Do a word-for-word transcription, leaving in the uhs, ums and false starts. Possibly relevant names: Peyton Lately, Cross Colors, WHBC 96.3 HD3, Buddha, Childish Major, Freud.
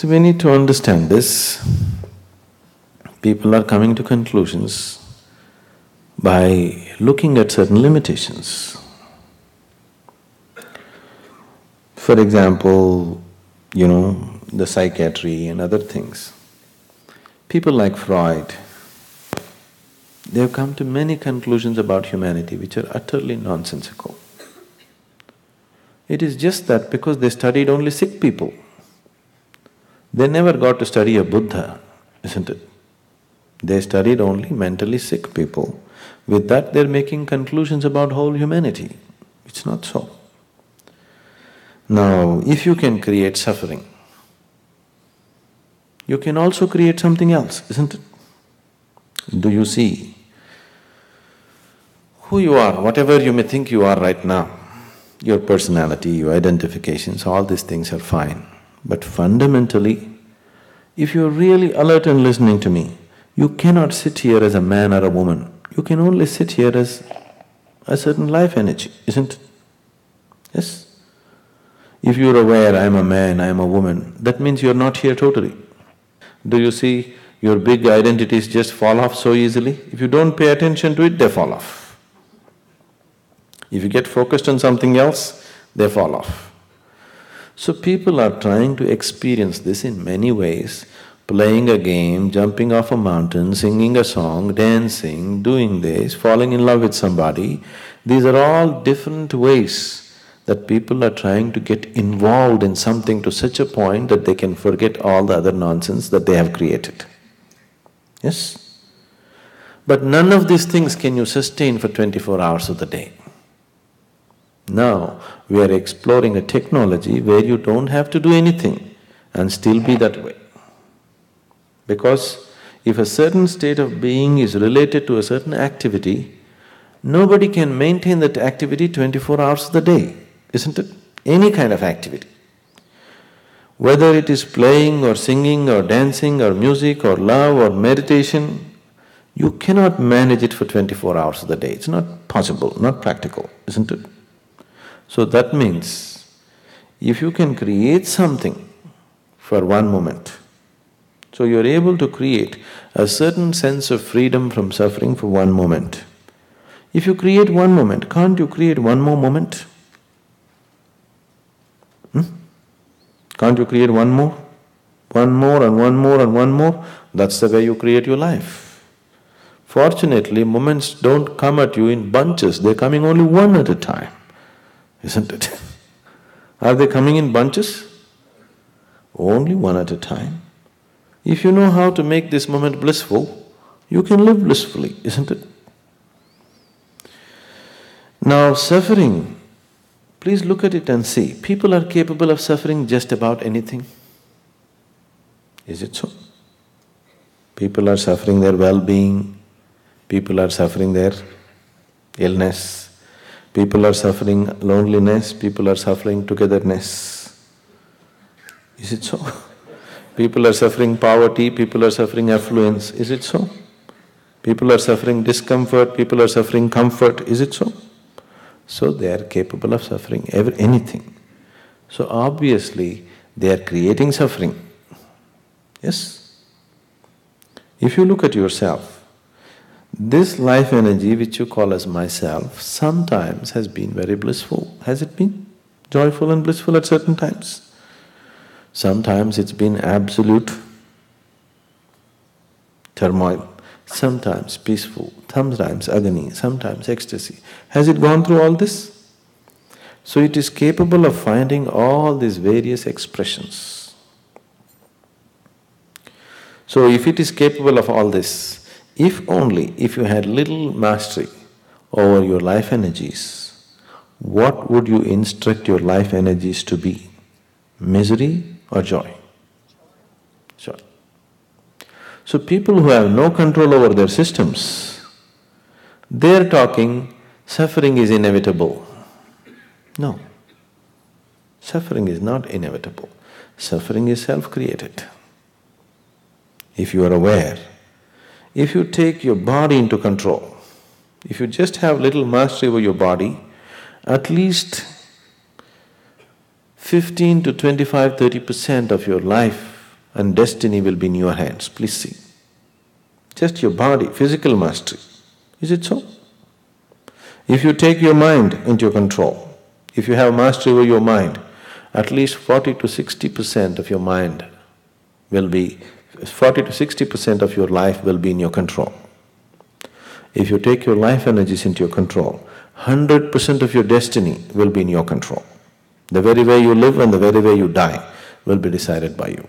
So we need to understand this. People are coming to conclusions by looking at certain limitations. For example, you know, the psychiatry and other things. People like Freud, they have come to many conclusions about humanity which are utterly nonsensical. It is just that because they studied only sick people, they never got to study a Buddha, isn't it? They studied only mentally sick people. With that they're making conclusions about whole humanity. It's not so. Now, if you can create suffering, you can also create something else, isn't it? Do you see? Who you are, whatever you may think you are right now, your personality, your identifications, all these things are fine. But fundamentally, if you're really alert and listening to me, you cannot sit here as a man or a woman. You can only sit here as a certain life energy, isn't it? Yes? If you're aware, I'm a man, I'm a woman, that means you're not here totally. Do you see? Your big identities just fall off so easily. If you don't pay attention to it, they fall off. If you get focused on something else, they fall off. So people are trying to experience this in many ways, playing a game, jumping off a mountain, singing a song, dancing, doing this, falling in love with somebody. These are all different ways that people are trying to get involved in something to such a point that they can forget all the other nonsense that they have created. Yes? But none of these things can you sustain for twenty-four hours of the day. Now, we are exploring a technology where you don't have to do anything and still be that way. Because if a certain state of being is related to a certain activity, nobody can maintain that activity twenty-four hours of the day, isn't it? Any kind of activity. Whether it is playing or singing or dancing or music or love or meditation, you cannot manage it for twenty-four hours of the day. It's not possible, not practical, isn't it? So that means, if you can create something for one moment, so you're able to create a certain sense of freedom from suffering for one moment. If you create one moment, can't you create one more moment? Hmm? Can't you create one more? One more and one more and one more? That's the way you create your life. Fortunately, moments don't come at you in bunches, they're coming only one at a time, isn't it? Are they coming in bunches? Only one at a time. If you know how to make this moment blissful, you can live blissfully, isn't it? Now, suffering, please look at it and see. People are capable of suffering just about anything. Is it so? People are suffering their well-being, people are suffering their illness, people are suffering loneliness, people are suffering togetherness. Is it so? People are suffering poverty, people are suffering affluence. Is it so? People are suffering discomfort, people are suffering comfort. Is it so? So they are capable of suffering ever anything. So obviously, they are creating suffering. Yes? If you look at yourself, this life energy which you call as myself sometimes has been very blissful. Has it been joyful and blissful at certain times? Sometimes it's been absolute turmoil, sometimes peaceful, sometimes agony, sometimes ecstasy. Has it gone through all this? So it is capable of finding all these various expressions. So if it is capable of all this, if only if you had little mastery over your life energies, what would you instruct your life energies to be? Misery or joy? Joy. So people who have no control over their systems, they're talking suffering is inevitable. No. Suffering is not inevitable. Suffering is self-created. If you are aware, if you take your body into control, if you just have little mastery over your body, at least fifteen to twenty-five, thirty percent of your life and destiny will be in your hands, please see. Just your body, physical mastery. Is it so? If you take your mind into your control, if you have mastery over your mind, at least forty to sixty percent of your mind will be… forty to sixty percent of your life will be in your control. If you take your life energies into your control, hundred percent of your destiny will be in your control. The very way you live and the very way you die will be decided by you.